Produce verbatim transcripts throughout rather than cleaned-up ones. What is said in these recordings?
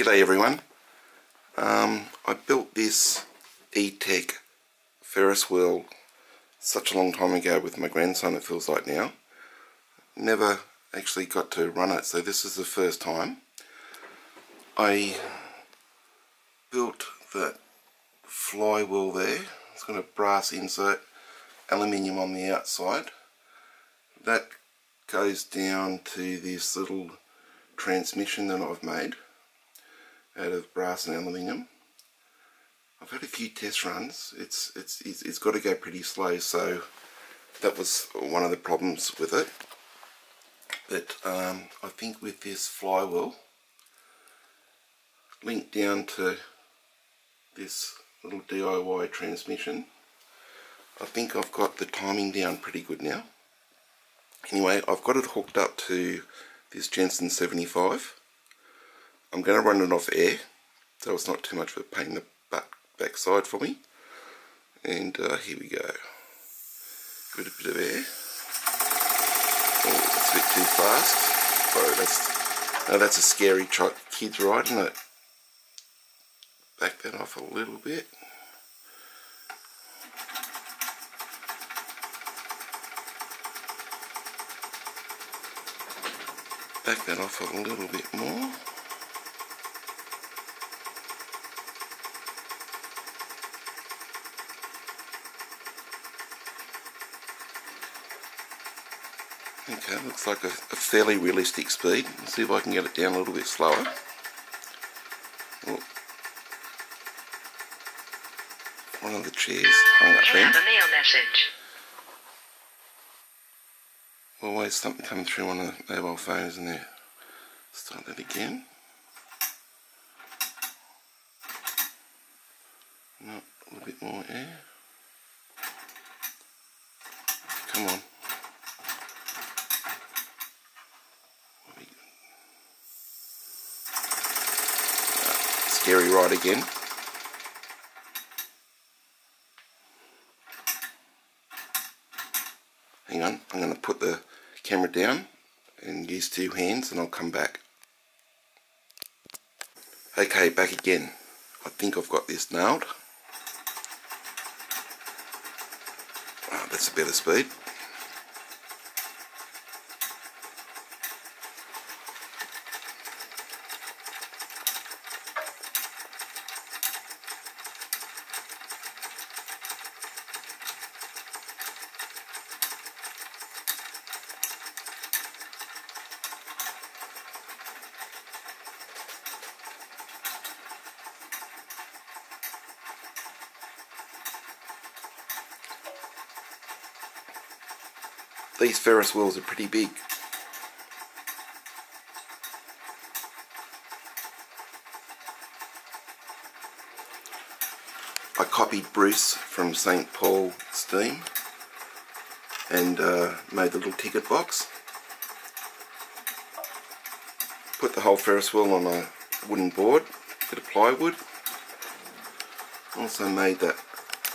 G'day everyone. Um, I built this Eitech Ferris wheel such a long time ago with my grandson, it feels like now. Never actually got to run it, so this is the first time. I built that flywheel there. It's got a brass insert, aluminium on the outside. That goes down to this little transmission that I've made out of brass and aluminium. I've had a few test runs. It's it's it's, it's got to go pretty slow, so that was one of the problems with it. But um, I think with this flywheel linked down to this little D I Y transmission, I think I've got the timing down pretty good now. Anyway, I've got it hooked up to this Jensen seventy-five. I'm going to run it off air, so it's not too much of a pain in the butt backside for me. And uh, here we go. Give it a bit of air. Oh, it's a bit too fast. Oh, that's, no, that's a scary child. Kids riding it. Back that off a little bit. Back that off a little bit more. Okay, looks like a, a fairly realistic speed. Let's see if I can get it down a little bit slower. Oh. One of the chairs hung up there. You have a mail message. Always something coming through on the mobile phones in there. Start that again. No, a little bit more air. Come on. Scary ride again. Hang on, I'm going to put the camera down and use two hands and I'll come back. Okay, back again. I think I've got this nailed. Oh, that's a better speed. These Ferris wheels are pretty big. I copied Bruce from Saint Paul Steam and uh, made the little ticket box. Put the whole Ferris wheel on a wooden board, a bit of plywood. Also made that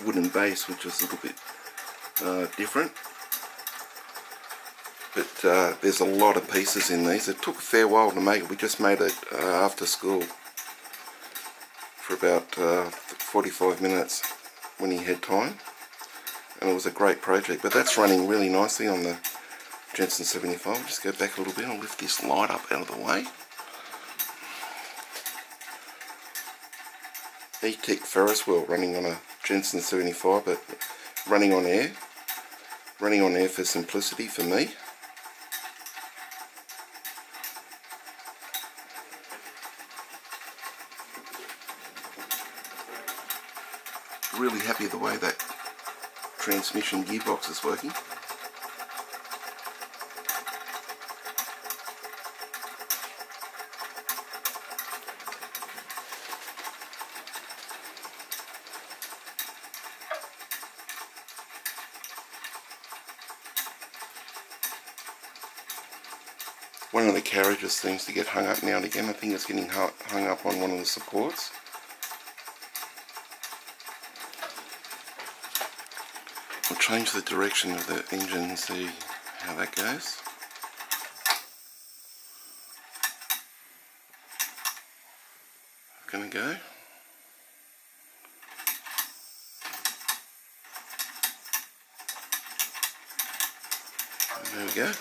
wooden base, which is a little bit uh, different. But uh, there's a lot of pieces in these. It took a fair while to make it. We just made it uh, after school for about uh, forty-five minutes when he had time. And it was a great project. But that's running really nicely on the Jensen seventy-five. I'll just go back a little bit and lift this light up out of the way. Eitech Ferris wheel running on a Jensen seventy-five, but running on air. Running on air for simplicity for me. Really happy the way that transmission gearbox is working. One of the carriages seems to get hung up now and again. I think it's getting hung up on one of the supports. We'll change the direction of the engine and see how that goes. going to go. There we go.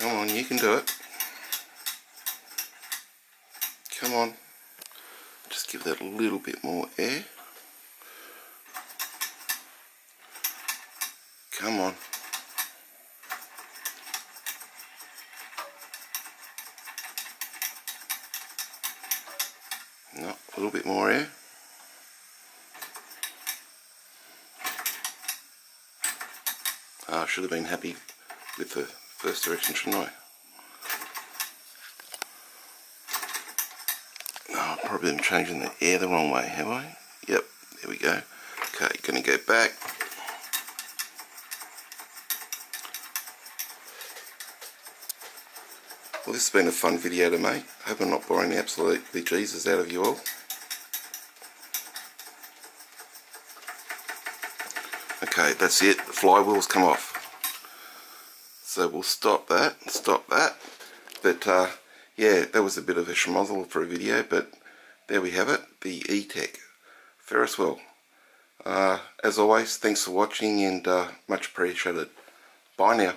Come on, you can do it. Come on. Just give that a little bit more air. Come on. No, a little bit more air. I should have been happy with the first direction, shouldn't I? No, I've probably been changing the air the wrong way, have I? Yep, there we go. Okay, gonna go back. Well, this has been a fun video to make. I hope I'm not boring the absolutely Jesus out of you all. Okay, that's it, the flywheel's come off. So we'll stop that, stop that. But uh, yeah, that was a bit of a schmozzle for a video, but there we have it, the Eitech Ferris wheel. Uh, as always, thanks for watching and uh, much appreciated. Bye now.